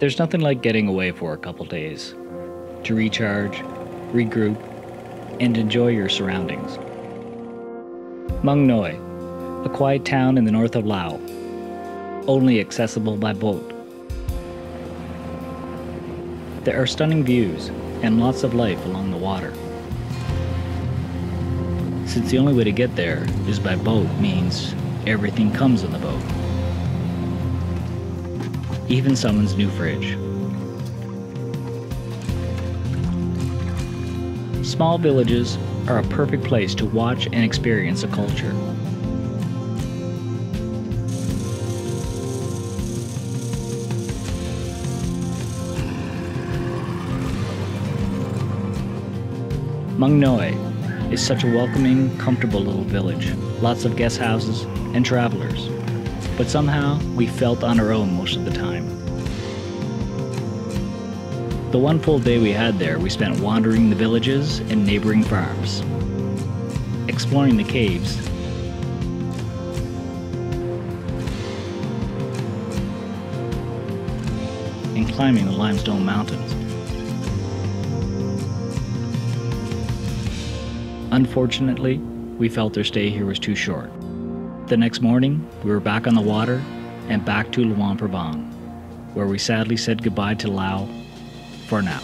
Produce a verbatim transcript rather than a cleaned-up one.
There's nothing like getting away for a couple days to recharge, regroup, and enjoy your surroundings. Muang Ngoi, a quiet town in the north of Laos, only accessible by boat. There are stunning views and lots of life along the water. Since the only way to get there is by boat means everything comes in the boat. Even someone's new fridge. Small villages are a perfect place to watch and experience a culture. Muang Ngoi is such a welcoming, comfortable little village. Lots of guest houses and travelers. But somehow, we felt on our own most of the time. The one full day we had there, we spent wandering the villages and neighboring farms, exploring the caves, and climbing the limestone mountains. Unfortunately, we felt our stay here was too short. The next morning, we were back on the water and back to Luang Prabang, where we sadly said goodbye to Laos for now.